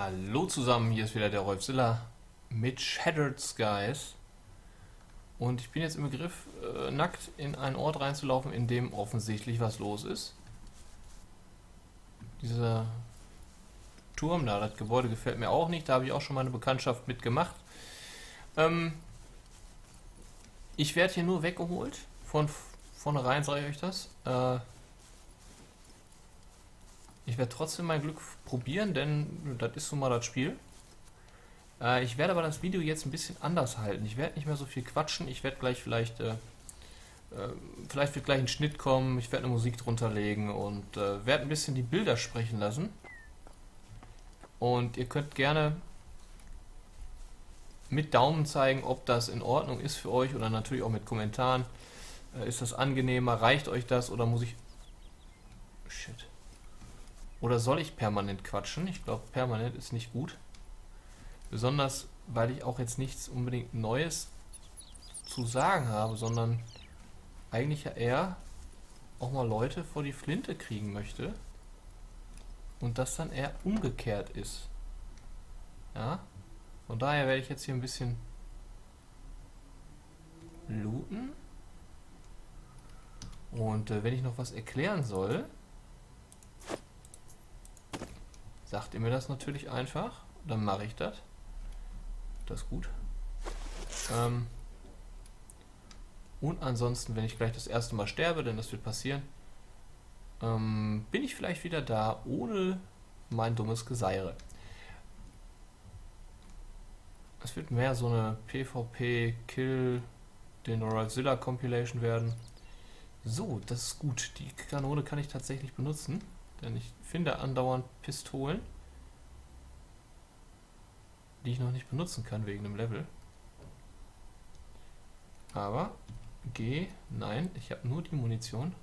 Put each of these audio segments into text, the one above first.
Hallo zusammen, hier ist wieder der Rolfzilla mit Shattered Skies. Und ich bin jetzt im Begriff, nackt in einen Ort reinzulaufen, in dem offensichtlich was los ist. Dieser Turm da, das Gebäude gefällt mir auch nicht, da habe ich auch schon mal eine Bekanntschaft mitgemacht. Ich werde hier nur weggeholt, von vornherein sage ich euch das. Ich werde trotzdem mein Glück probieren, denn das ist nun mal das Spiel. Ich werde aber das Video jetzt ein bisschen anders halten. Ich werde nicht mehr so viel quatschen. Ich werde gleich vielleicht wird gleich ein Schnitt kommen. Ich werde eine Musik drunter legen und werde ein bisschen die Bilder sprechen lassen. Und ihr könnt gerne mit Daumen zeigen, ob das in Ordnung ist für euch, oder natürlich auch mit Kommentaren. Ist das angenehmer? Reicht euch das? Oder muss ich... Shit. Oder soll ich permanent quatschen? Ich glaube, permanent ist nicht gut. Besonders, weil ich auch jetzt nichts unbedingt Neues zu sagen habe, sondern eigentlich ja eher auch mal Leute vor die Flinte kriegen möchte. Und das dann eher umgekehrt ist. Ja? Von daher werde ich jetzt hier ein bisschen looten. Und wenn ich noch was erklären soll... Sagt ihr mir das natürlich einfach, dann mache ich das. Das ist gut. Und ansonsten, wenn ich gleich das erste Mal sterbe, denn das wird passieren, bin ich vielleicht wieder da, ohne mein dummes Geseire. Es wird mehr so eine PvP-Kill-den-Rolfzilla-Compilation werden. So, das ist gut. Die Kanone kann ich tatsächlich benutzen. Denn ich finde andauernd Pistolen, die ich noch nicht benutzen kann wegen dem Level. Aber, nein, ich habe nur die Munition.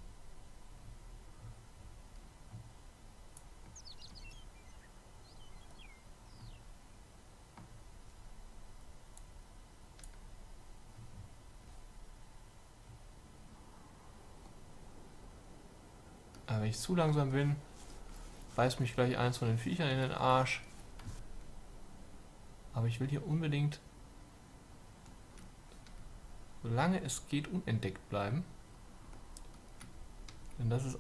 Wenn ich zu langsam bin, beißt mich gleich eins von den Viechern in den Arsch. Aber ich will hier unbedingt, solange es geht, unentdeckt bleiben. Denn das ist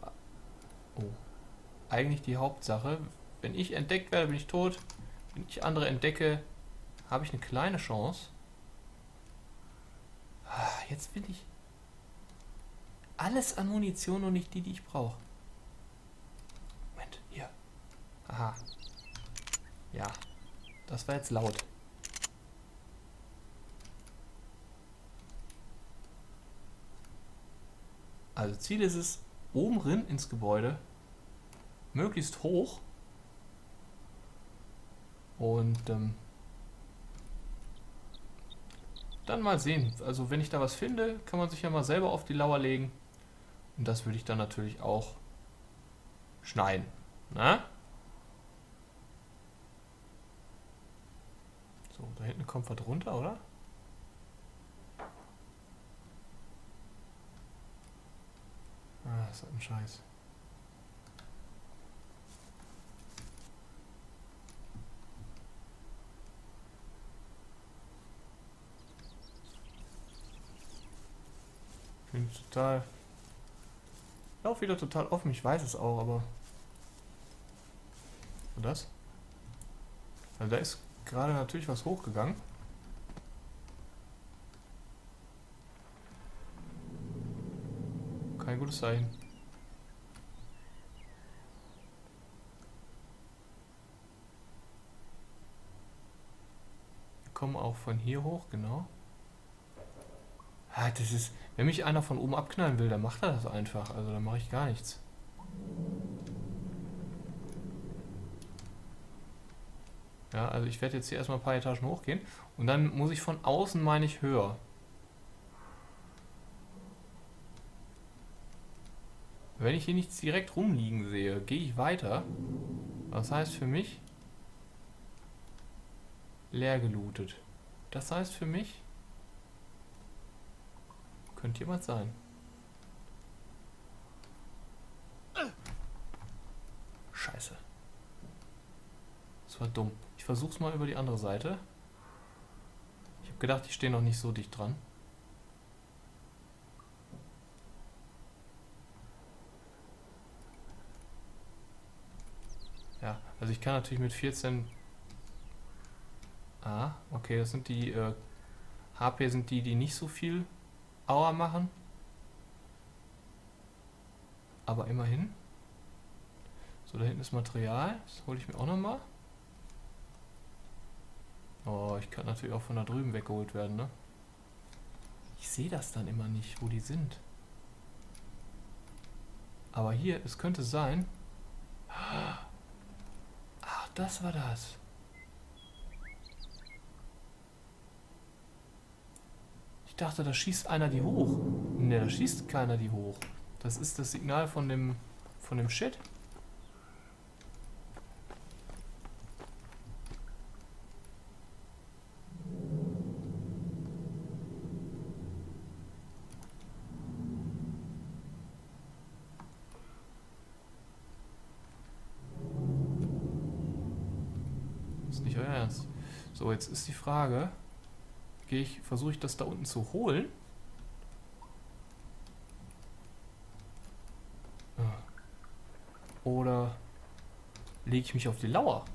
eigentlich die Hauptsache. Wenn ich entdeckt werde, bin ich tot. Wenn ich andere entdecke, habe ich eine kleine Chance. Jetzt bin ich alles an Munition und nicht die, die ich brauche. Aha. Ja. Das war jetzt laut. Also Ziel ist es, oben rein ins Gebäude. Möglichst hoch. Und dann mal sehen. Also wenn ich da was finde, kann man sich ja mal selber auf die Lauer legen. Und das würde ich dann natürlich auch schneiden. Na? So, da hinten kommt was runter, oder? Ah, ist das ein Scheiß. Ich bin total... Lauf wieder total offen, ich weiß es auch, aber... Und das? Also da ist... gerade natürlich was hochgegangen. Kein gutes Zeichen. Wir kommen auch von hier hoch, genau. Das ist, wenn mich einer von oben abknallen will, dann macht er das einfach. Also dann mache ich gar nichts. Ja, also ich werde jetzt hier erstmal ein paar Etagen hochgehen und dann muss ich von außen, meine ich, höher. Wenn ich hier nichts direkt rumliegen sehe, gehe ich weiter. Das heißt für mich, leer gelootet. Das heißt für mich, könnte jemand sein. Scheiße. Das war dumm. Ich versuch's mal über die andere Seite. Ich habe gedacht, ich stehe noch nicht so dicht dran. Ja, also ich kann natürlich mit 14... Ah, okay, das sind die... HP sind die, die nicht so viel Aua machen. Aber immerhin. So, da hinten ist Material. Das hole ich mir auch nochmal. Oh, ich kann natürlich auch von da drüben weggeholt werden, ne? Ich sehe das dann immer nicht, wo die sind. Aber hier, es könnte sein... Ach, das war das. Ich dachte, da schießt einer die hoch. Ne, da schießt keiner die hoch. Das ist das Signal von dem Shit. Ist nicht euer Ernst. So, jetzt ist die Frage, versuche ich das da unten zu holen? Oder lege ich mich auf die Lauer?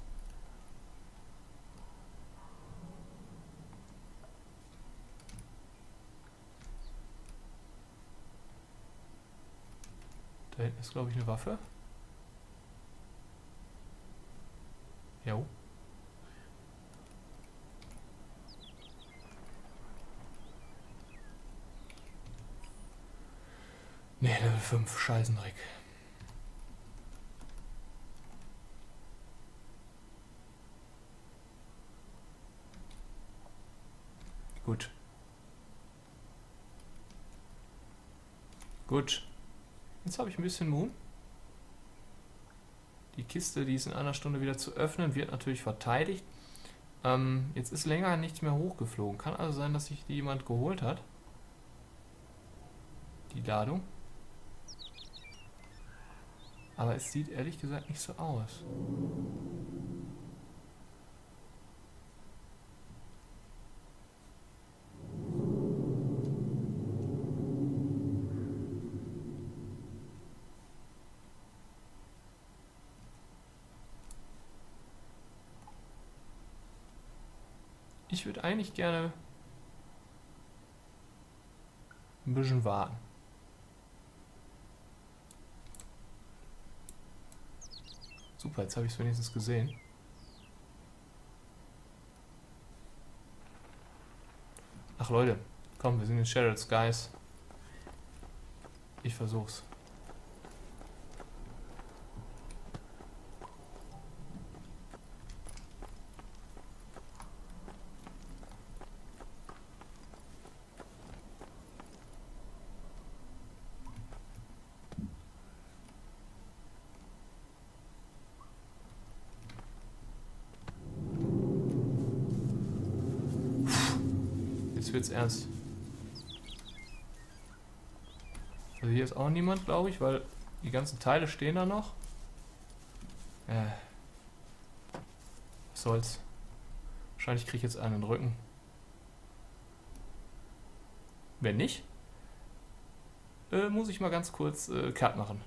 Da hinten ist, glaube ich, eine Waffe. Jo. Ne, Level 5, Scheißendreck. Gut. Gut. Jetzt habe ich ein bisschen Moon. Die Kiste, die ist in einer Stunde wieder zu öffnen, wird natürlich verteidigt. Jetzt ist länger nichts mehr hochgeflogen. Kann also sein, dass sich die jemand geholt hat. Die Ladung. Aber es sieht ehrlich gesagt nicht so aus. Ich würde eigentlich gerne ein bisschen warten. Super, jetzt habe ich es wenigstens gesehen. Ach Leute, komm, wir sind in Shattered Skies. Ich versuch's. Wird's ernst. Also hier ist auch niemand, glaube ich, weil die ganzen Teile stehen da noch. Was soll's. Wahrscheinlich kriege ich jetzt einen Rücken. Wenn nicht, muss ich mal ganz kurz Cut machen.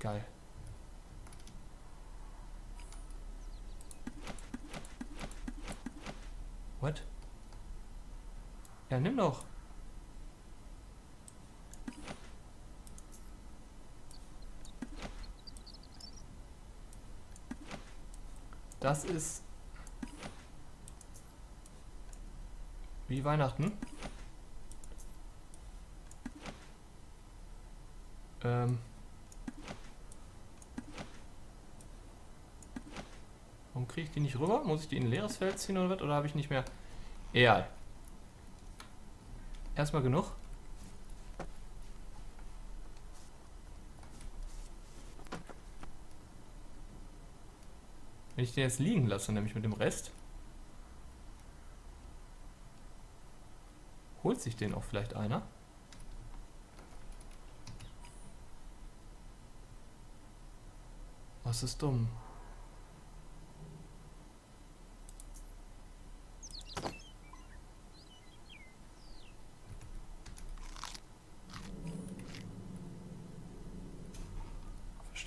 Geil. What? Ja, nimm doch. Das ist wie Weihnachten. Warum kriege ich die nicht rüber? Muss ich die in ein leeres Feld ziehen oder was? Oder habe ich nicht mehr... Egal. Erstmal genug. Wenn ich den jetzt liegen lasse, nämlich mit dem Rest, holt sich den auch vielleicht einer. Was ist dumm?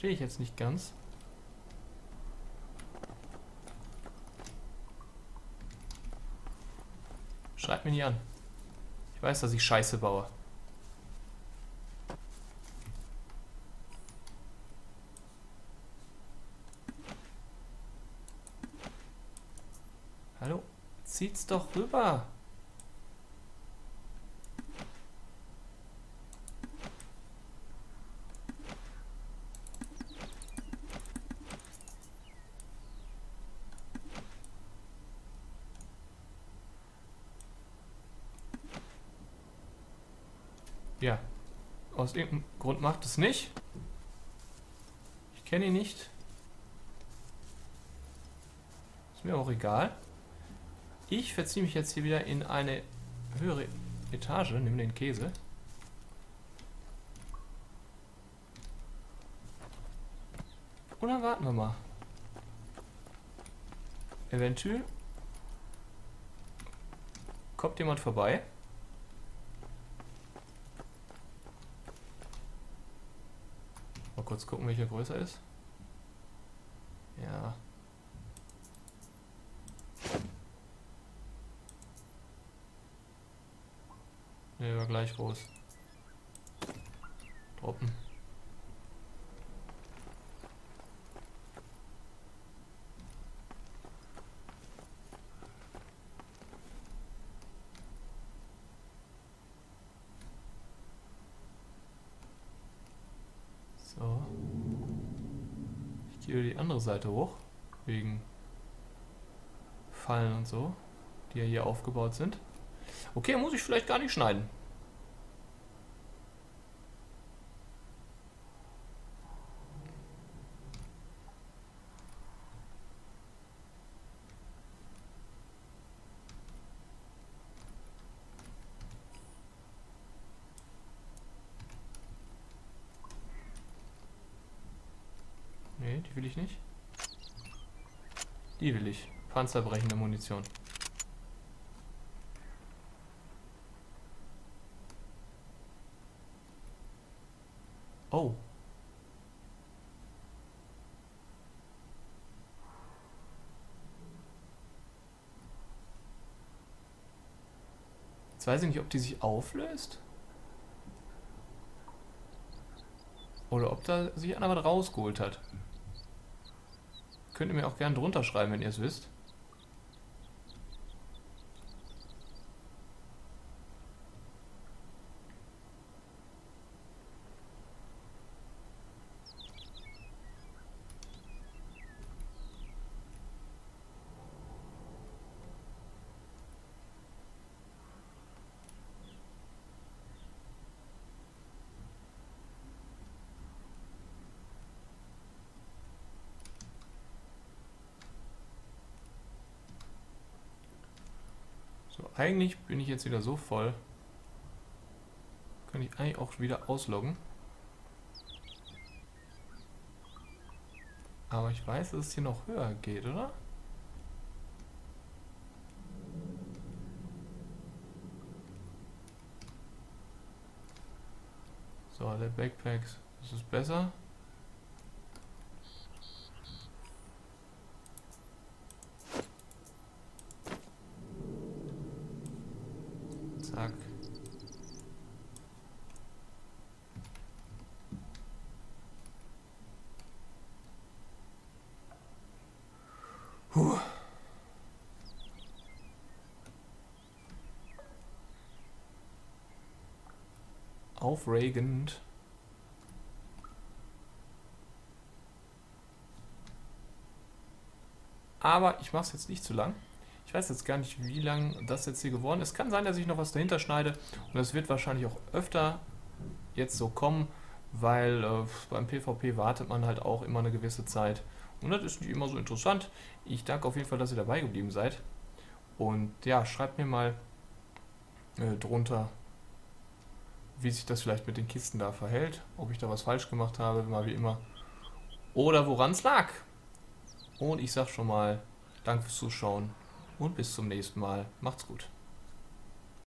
Verstehe ich jetzt nicht ganz. Schreibt mir nie an. Ich weiß, dass ich Scheiße baue. Hallo? Zieht's doch rüber! Ja, aus irgendeinem Grund macht es nicht. Ich kenne ihn nicht. Ist mir auch egal. Ich verziehe mich jetzt hier wieder in eine höhere Etage, nehme den Käse. Und dann warten wir mal. Eventuell kommt jemand vorbei. Kurz gucken, welcher größer ist. Ja. Ne, war gleich groß. Droppen. Die andere Seite hoch, wegen Fallen und so, die ja hier aufgebaut sind. Okay, muss ich vielleicht gar nicht schneiden. Will ich nicht. Die will ich. Panzerbrechende Munition. Oh. Jetzt weiß ich nicht, ob die sich auflöst. Oder ob da sich einer was rausgeholt hat. Könnt ihr mir auch gerne drunter schreiben, wenn ihr es wisst. Eigentlich bin ich jetzt wieder so voll. Kann ich eigentlich auch wieder ausloggen. Aber ich weiß, dass es hier noch höher geht, oder? So, der Backpack, das ist besser. Aufregend. Aber ich mache es jetzt nicht zu lang. Ich weiß jetzt gar nicht, wie lang das jetzt hier geworden ist. Kann sein, dass ich noch was dahinter schneide. Und das wird wahrscheinlich auch öfter jetzt so kommen, weil beim PvP wartet man halt auch immer eine gewisse Zeit. Und das ist nicht immer so interessant. Ich danke auf jeden Fall, dass ihr dabei geblieben seid. Und ja, schreibt mir mal drunter, wie sich das vielleicht mit den Kisten da verhält, ob ich da was falsch gemacht habe, mal wie immer, oder woran es lag. Und ich sag schon mal, danke fürs Zuschauen und bis zum nächsten Mal. Macht's gut.